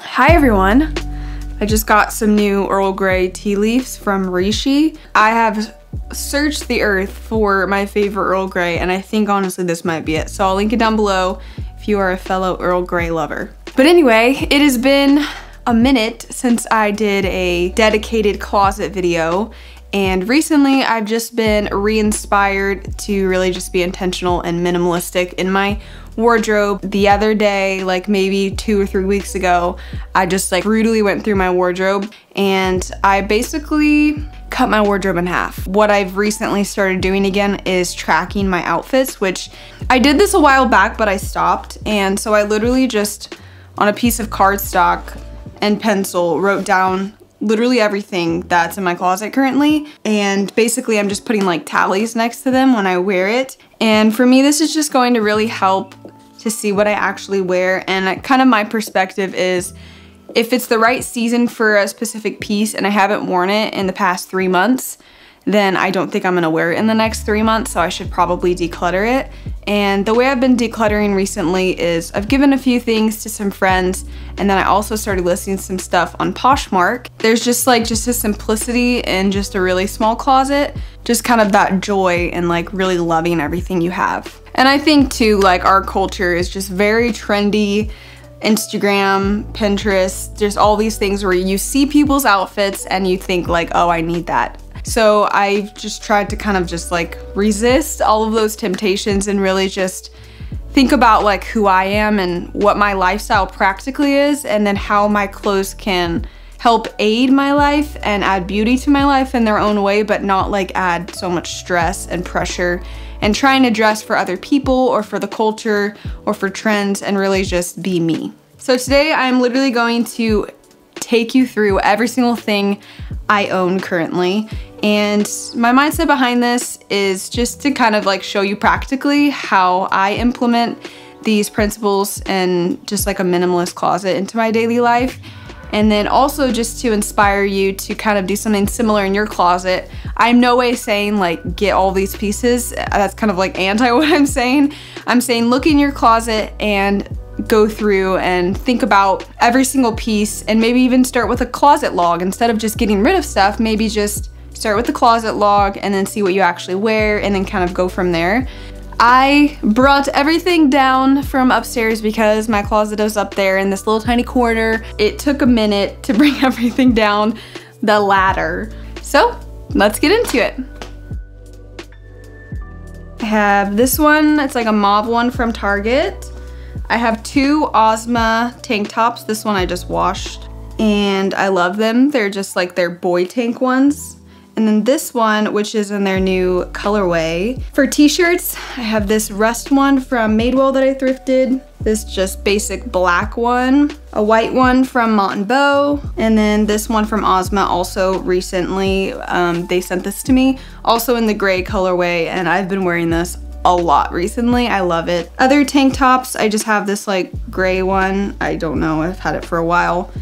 Hi everyone. I just got some new Earl Grey tea leaves from Rishi. I have searched the earth for my favorite Earl Grey and I think honestly this might be it. So I'll link it down below if you are a fellow Earl Grey lover. But anyway, it has been a minute since I did a dedicated closet video. And recently I've just been re-inspired to really just be intentional and minimalistic in my wardrobe. The other day, like maybe 2 or 3 weeks ago, I just like brutally went through my wardrobe and I basically cut my wardrobe in half. What I've recently started doing again is tracking my outfits, which I did this a while back, but I stopped. And so I literally just on a piece of cardstock and pencil wrote down literally everything that's in my closet currently. And basically I'm just putting like tallies next to them when I wear it. And for me, this is just going to really help to see what I actually wear. And kind of my perspective is if it's the right season for a specific piece and I haven't worn it in the past 3 months, then I don't think I'm gonna wear it in the next 3 months, so I should probably declutter it. And the way I've been decluttering recently is I've given a few things to some friends, and then I also started listing some stuff on Poshmark. There's just a simplicity in just a really small closet, just kind of that joy and like really loving everything you have. And I think too, like our culture is just very trendy. Instagram, Pinterest, there's all these things where you see people's outfits and you think like, oh, I need that. So I've just tried to kind of just like resist all of those temptations and really just think about like who I am and what my lifestyle practically is, and then how my clothes can help aid my life and add beauty to my life in their own way, but not like add so much stress and pressure and trying to dress for other people or for the culture or for trends and really just be me. So today I'm literally going to take you through every single thing I own currently. And my mindset behind this is just to kind of like show you practically how I implement these principles and just like a minimalist closet into my daily life. And then also just to inspire you to kind of do something similar in your closet. I'm no way saying like get all these pieces. That's kind of like anti what I'm saying. I'm saying look in your closet and go through and think about every single piece, and maybe even start with a closet log. Instead of just getting rid of stuff, maybe just start with the closet log and then see what you actually wear and then kind of go from there. I brought everything down from upstairs because my closet was up there in this little tiny corner. It took a minute to bring everything down the ladder. So let's get into it. I have this one, it's like a mauve one from Target. I have two Osma tank tops. This one I just washed and I love them. They're just like their boy tank ones. And then this one, which is in their new colorway. For t-shirts, I have this rust one from Madewell that I thrifted. This just basic black one. A white one from Mott & Bow. And then this one from Osma also recently. They sent this to me. Also in the gray colorway, and I've been wearing this a lot recently. I love it. Other tank tops, I just have this like gray one. I don't know, I've had it for a while.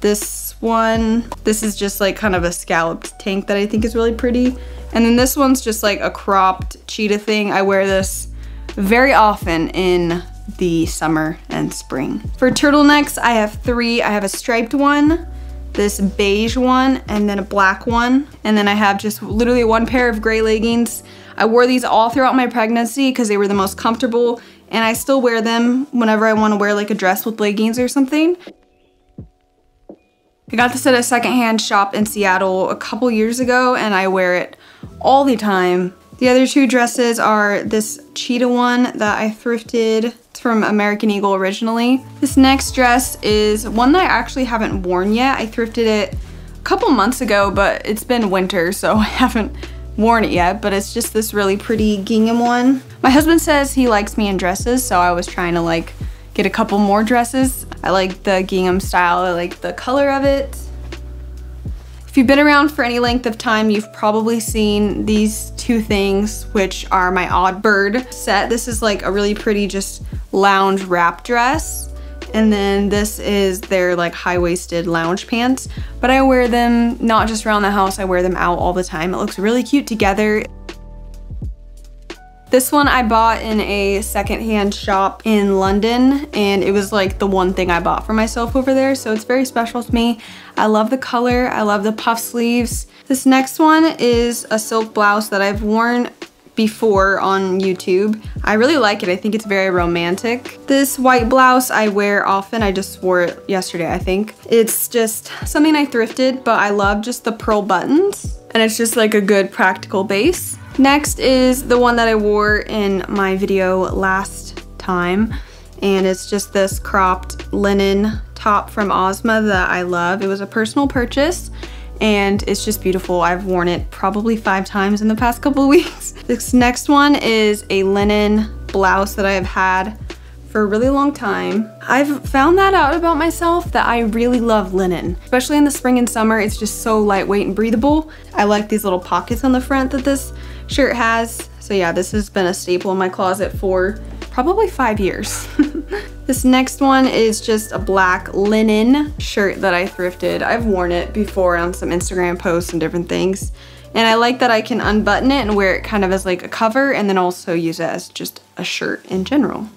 This one, this is just like kind of a scalloped tank that I think is really pretty. And then this one's just like a cropped cheetah thing. I wear this very often in the summer and spring. For turtlenecks, I have three. I have a striped one, this beige one, and then a black one. And then I have just literally one pair of gray leggings. I wore these all throughout my pregnancy because they were the most comfortable, and I still wear them whenever I want to wear like a dress with leggings or something. I got this at a secondhand shop in Seattle a couple years ago and I wear it all the time. The other two dresses are this cheetah one that I thrifted. It's from American Eagle originally. This next dress is one that I actually haven't worn yet. I thrifted it a couple months ago, but it's been winter, so I haven't worn it yet, but it's just this really pretty gingham one. My husband says he likes me in dresses, so I was trying to like get a couple more dresses. I like the gingham style, I like the color of it. If you've been around for any length of time, you've probably seen these two things, which are my Odd Bird set. This is like a really pretty just lounge wrap dress. And then this is their like high-waisted lounge pants, but I wear them not just around the house, I wear them out all the time. It looks really cute together. This one I bought in a secondhand shop in London, and it was like the one thing I bought for myself over there, so it's very special to me. I love the color, I love the puff sleeves. This next one is a silk blouse that I've worn before on YouTube. I really like it. I think it's very romantic. This white blouse I wear often. I just wore it yesterday, I think. It's just something I thrifted, but I love just the pearl buttons, and it's just like a good practical base. Next is the one that I wore in my video last time, and it's just this cropped linen top from Osma that I love. It was a personal purchase, and it's just beautiful. I've worn it probably 5 times in the past couple of weeks. This next one is a linen blouse that I have had for a really long time. I've found that out about myself, that I really love linen, especially in the spring and summer. It's just so lightweight and breathable. I like these little pockets on the front that this shirt has. So yeah, this has been a staple in my closet for probably 5 years. This next one is just a black linen shirt that I thrifted. I've worn it before on some Instagram posts and different things. And I like that I can unbutton it and wear it kind of as like a cover, and then also use it as just a shirt in general.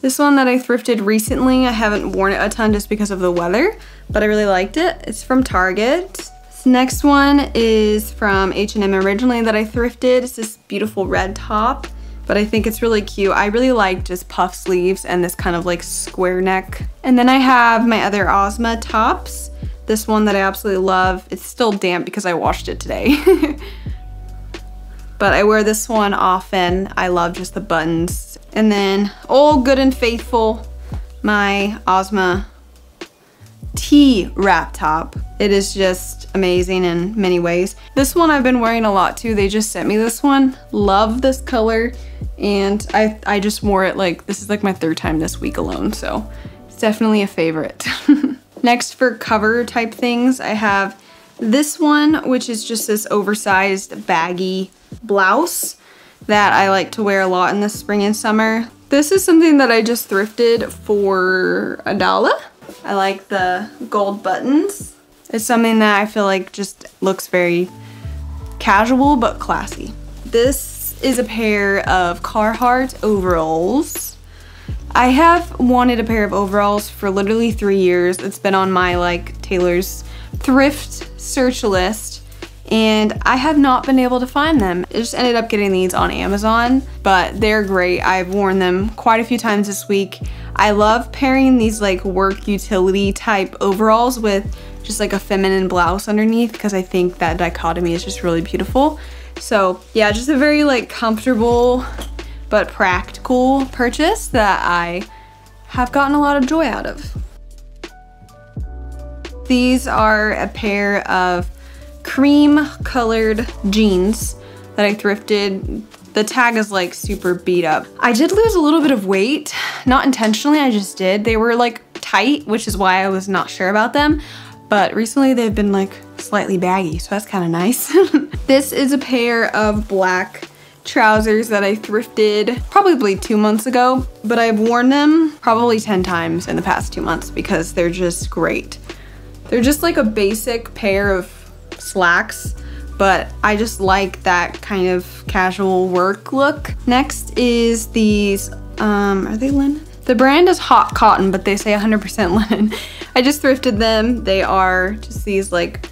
This one that I thrifted recently, I haven't worn it a ton just because of the weather, but I really liked it. It's from Target. This next one is from H&M originally that I thrifted. It's this beautiful red top, but I think it's really cute. I really like just puff sleeves and this kind of like square neck. And then I have my other Osma tops. This one that I absolutely love. It's still damp because I washed it today. But I wear this one often. I love just the buttons. And then old good and faithful, my Osma tea wrap top. It is just amazing in many ways. This one I've been wearing a lot too. They just sent me this one. Love this color, and I just wore it like, this is like my 3rd time this week alone, so it's definitely a favorite. Next, for cover type things, I have this one, which is just this oversized baggy blouse that I like to wear a lot in the spring and summer. This is something that I just thrifted for $1. I like the gold buttons. It's something that I feel like just looks very casual but classy. This is a pair of Carhartt overalls. I have wanted a pair of overalls for literally 3 years. It's been on my like Taylor's thrift search list, and I have not been able to find them. I just ended up getting these on Amazon, but they're great. I've worn them quite a few times this week. I love pairing these like work utility type overalls with just like a feminine blouse underneath, because I think that dichotomy is just really beautiful. So yeah, just a very like comfortable but practical purchase that I have gotten a lot of joy out of. These are a pair of cream colored jeans that I thrifted. The tag is like super beat up. I did lose a little bit of weight, not intentionally, I just did. They were like tight, which is why I was not sure about them, but recently they've been like slightly baggy, so that's kind of nice. This is a pair of black trousers that I thrifted probably 2 months ago, but I've worn them probably 10 times in the past 2 months because they're just great. They're just like a basic pair of slacks, but I just like that kind of casual work look. Next is these, are they linen? The brand is Hot Cotton, but they say 100% linen. I just thrifted them. They are just these like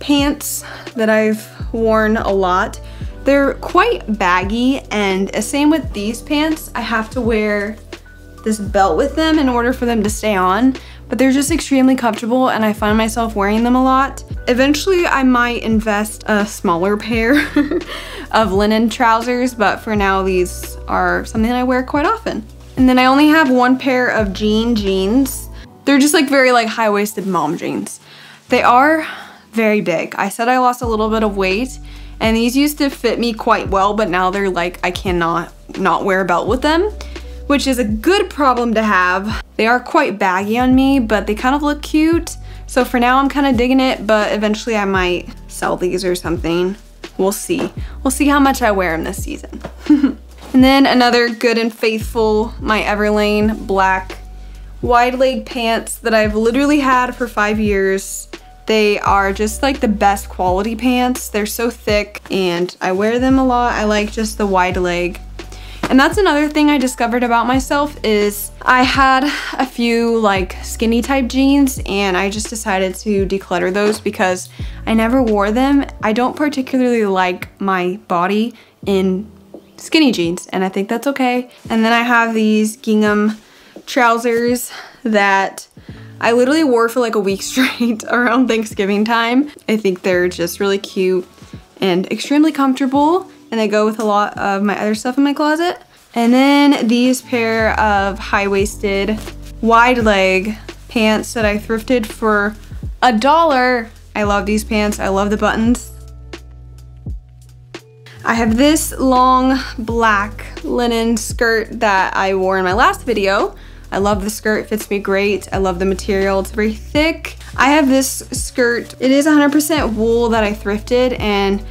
pants that I've worn a lot. They're quite baggy, and the same with these pants. I have to wear this belt with them in order for them to stay on, but they're just extremely comfortable, and I find myself wearing them a lot. Eventually I might invest a smaller pair of linen trousers, but for now these are something I wear quite often. And then I only have one pair of jeans. They're just like very like high-waisted mom jeans. They are very big. I said I lost a little bit of weight, and these used to fit me quite well, but now they're like, I cannot not wear a belt with them, which is a good problem to have. They are quite baggy on me, but they kind of look cute. So for now I'm kind of digging it, but eventually I might sell these or something. We'll see. We'll see how much I wear them this season. And then another good and faithful, my Everlane black wide leg pants that I've literally had for 5 years. They are just like the best quality pants. They're so thick, and I wear them a lot. I like just the wide leg. And that's another thing I discovered about myself is I had a few like skinny type jeans and I just decided to declutter those because I never wore them. I don't particularly like my body in skinny jeans and I think that's okay. And then I have these gingham trousers that I literally wore for like a week straight around Thanksgiving time. I think they're just really cute and extremely comfortable, and they go with a lot of my other stuff in my closet. And then these pair of high-waisted wide leg pants that I thrifted for $1. I love these pants, I love the buttons. I have this long black linen skirt that I wore in my last video. I love the skirt, fits me great. I love the material, it's very thick. I have this skirt, it is 100% wool that I thrifted and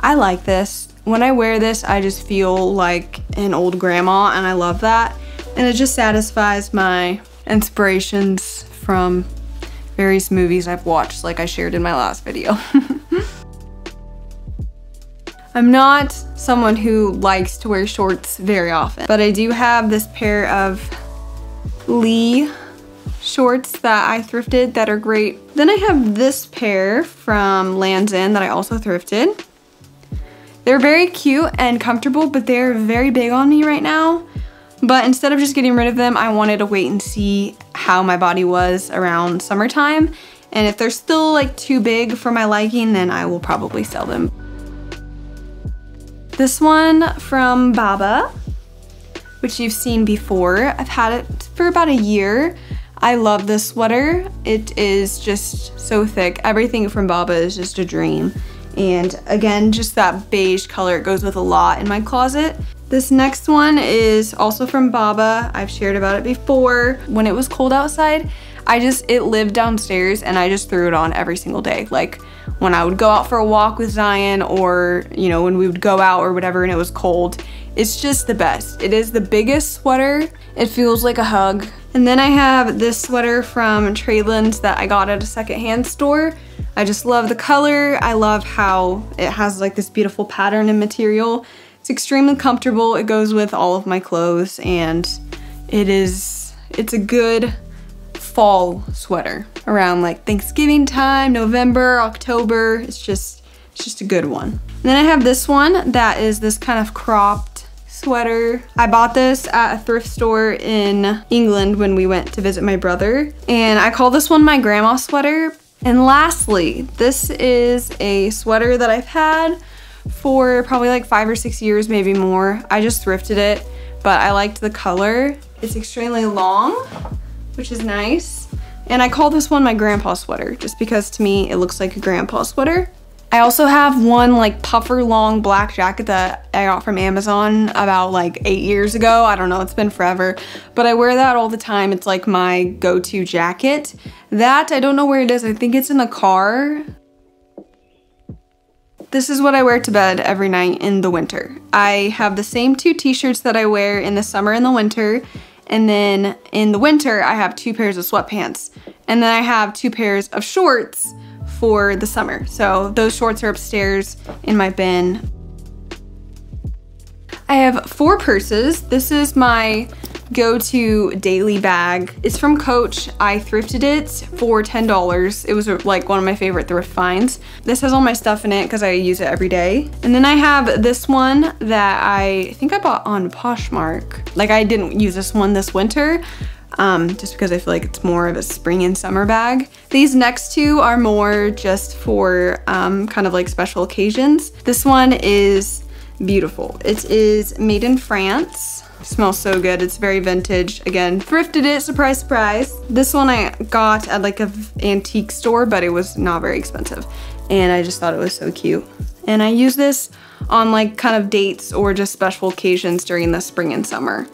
I like this. When I wear this, I just feel like an old grandma and I love that. And it just satisfies my inspirations from various movies I've watched like I shared in my last video. I'm not someone who likes to wear shorts very often, but I do have this pair of Lee shorts that I thrifted that are great. Then I have this pair from Land's End that I also thrifted. They're very cute and comfortable, but they're very big on me right now. But instead of just getting rid of them, I wanted to wait and see how my body was around summertime. And if they're still like too big for my liking, then I will probably sell them. This one from Baba, which you've seen before. I've had it for about a year. I love this sweater. It is just so thick. Everything from Baba is just a dream. And again, just that beige color, it goes with a lot in my closet. This next one is also from Baba. I've shared about it before. When it was cold outside, it lived downstairs and I just threw it on every single day. Like when I would go out for a walk with Zion or, you know, when we would go out or whatever and it was cold, it's just the best. It is the biggest sweater. It feels like a hug. And then I have this sweater from Trayland that I got at a secondhand store. I just love the color. I love how it has like this beautiful pattern and material. It's extremely comfortable. It goes with all of my clothes and it's a good fall sweater around like Thanksgiving time, November, October. It's just a good one. And then I have this one that is this kind of cropped sweater. I bought this at a thrift store in England when we went to visit my brother. And I call this one my grandma sweater. And lastly, this is a sweater that I've had for probably like 5 or 6 years, maybe more. I just thrifted it, but I liked the color. It's extremely long, which is nice. And I call this one my grandpa sweater, just because to me, it looks like a grandpa sweater. I also have one like puffer long black jacket that I got from Amazon about like 8 years ago. I don't know, it's been forever, but I wear that all the time. It's like my go-to jacket. That, I don't know where it is. I think it's in the car. This is what I wear to bed every night in the winter. I have the same two t-shirts that I wear in the summer and the winter. And then in the winter, I have 2 pairs of sweatpants. And then I have 2 pairs of shorts for the summer. So those shorts are upstairs in my bin. I have 4 purses. This is my go-to daily bag. It's from Coach. I thrifted it for $10. It was like one of my favorite thrift finds. This has all my stuff in it because I use it every day. And then I have this one that I think I bought on Poshmark. Like I didn't use this one this winter, just because I feel like it's more of a spring and summer bag. These next two are more just for kind of like special occasions. This one is beautiful. It is made in France. It smells so good. It's very vintage. Again, thrifted it, surprise, surprise. This one I got at like an antique store, but it was not very expensive. And I just thought it was so cute. And I use this on like kind of dates or just special occasions during the spring and summer.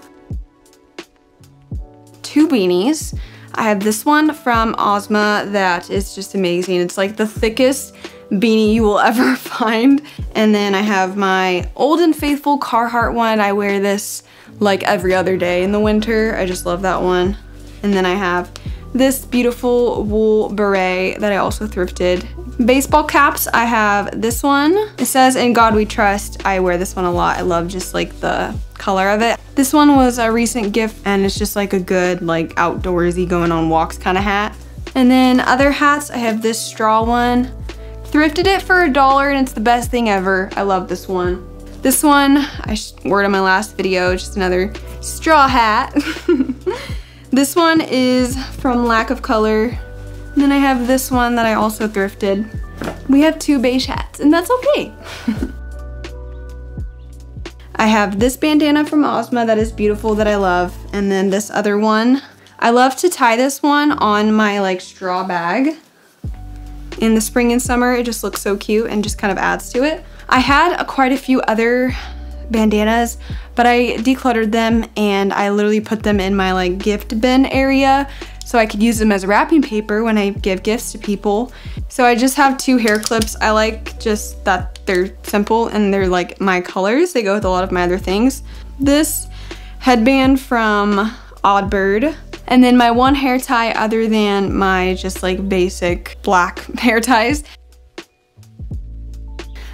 2 beanies. I have this one from Osma that is just amazing. It's like the thickest beanie you will ever find. And then I have my old and faithful Carhartt one. I wear this like every other day in the winter. I just love that one. And then I have this beautiful wool beret that I also thrifted. Baseball caps, I have this one. It says In God We Trust. I wear this one a lot. I love just like the color of it. This one was a recent gift and it's just like a good like outdoorsy going on walks kind of hat. And then other hats, I have this straw one. Thrifted it for $1 and it's the best thing ever. I love this one. This one, I wore it in my last video, just another straw hat. This one is from Lack of Color. And then I have this one that I also thrifted. We have two beige hats, and that's okay. I have this bandana from Osma that is beautiful, that I love. And then this other one. I love to tie this one on my like straw bag. In the spring and summer, it just looks so cute and just kind of adds to it. I had quite a few other bandanas, but I decluttered them and I literally put them in my like gift bin area, so I could use them as wrapping paper when I give gifts to people. So I just have two hair clips. I like just that they're simple and they're like my colors. They go with a lot of my other things. This headband from Odd Bird. And then my one hair tie other than my just like basic black hair ties.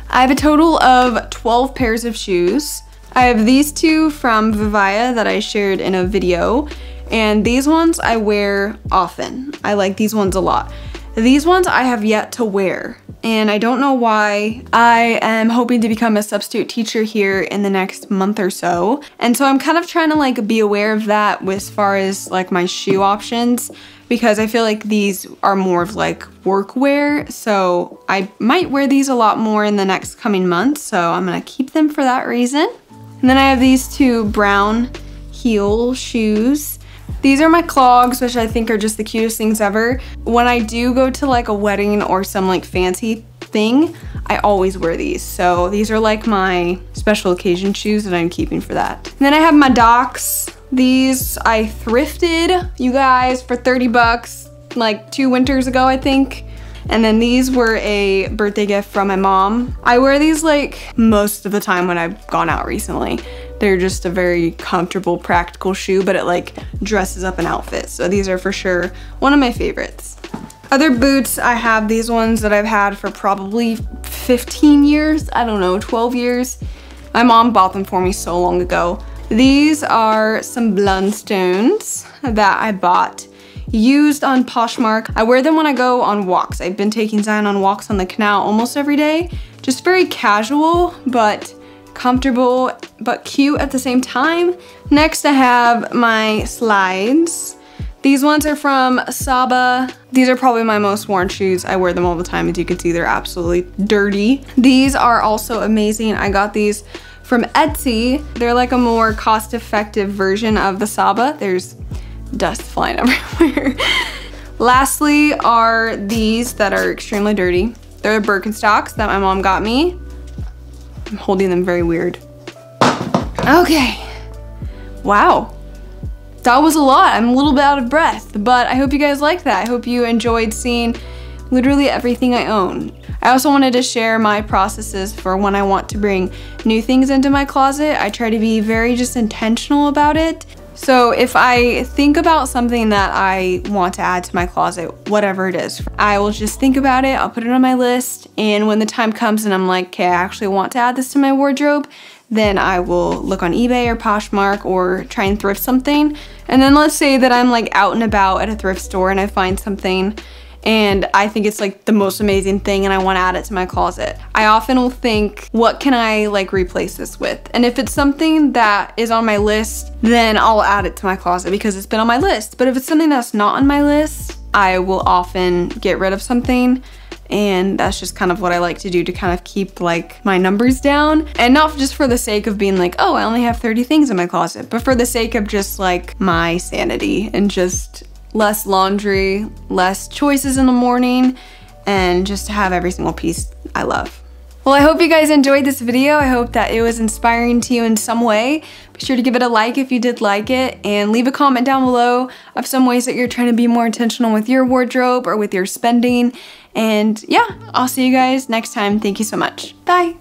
I have a total of 12 pairs of shoes. I have these two from Vivaya that I shared in a video. And these ones I wear often. I like these ones a lot. These ones I have yet to wear, and I don't know why. I am hoping to become a substitute teacher here in the next month or so. And so I'm kind of trying to like be aware of that as far as like my shoe options, because I feel like these are more of like work wear. So I might wear these a lot more in the next coming months. So I'm gonna keep them for that reason. And then I have these two brown heel shoes. These are my clogs, which I think are just the cutest things ever. When I do go to like a wedding or some like fancy thing, I always wear these. So these are like my special occasion shoes that I'm keeping for that. And then I have my docks. These I thrifted, you guys, for 30 bucks, like 2 winters ago, I think. And then these were a birthday gift from my mom. I wear these like most of the time when I've gone out recently. They're just a very comfortable, practical shoe, but it like dresses up an outfit. So these are for sure one of my favorites. Other boots, I have these ones that I've had for probably 15 years. I don't know, 12 years. My mom bought them for me so long ago. These are some Blundstones that I bought used on Poshmark. I wear them when I go on walks. I've been taking Zion on walks on the canal almost every day. Just very casual, but comfortable but cute at the same time. Next I have my slides. These ones are from Saba. These are probably my most worn shoes. I wear them all the time. As you can see, they're absolutely dirty. These are also amazing. I got these from Etsy. They're like a more cost-effective version of the Saba. There's dust flying everywhere. Lastly are these that are extremely dirty. They're the Birkenstocks that my mom got me. I'm holding them very weird. Okay. Wow. That was a lot. I'm a little bit out of breath, but I hope you guys liked that. I hope you enjoyed seeing literally everything I own. I also wanted to share my processes for when I want to bring new things into my closet. I try to be very just intentional about it. So if I think about something that I want to add to my closet, whatever it is, I will just think about it, I'll put it on my list, and when the time comes and I'm like, okay, I actually want to add this to my wardrobe, then I will look on eBay or Poshmark or try and thrift something. And then let's say that I'm like out and about at a thrift store and I find something and I think it's like the most amazing thing and I want to add it to my closet. I often will think, what can I like replace this with? And if it's something that is on my list, then I'll add it to my closet because it's been on my list. But if it's something that's not on my list, I will often get rid of something. And that's just kind of what I like to do to kind of keep like my numbers down, and not just for the sake of being like, oh, I only have 30 things in my closet, but for the sake of just like my sanity and just less laundry, less choices in the morning, and just to have every single piece I love. Well, I hope you guys enjoyed this video. I hope that it was inspiring to you in some way. Be sure to give it a like if you did like it, and leave a comment down below of some ways that you're trying to be more intentional with your wardrobe or with your spending. And yeah, I'll see you guys next time. Thank you so much. Bye.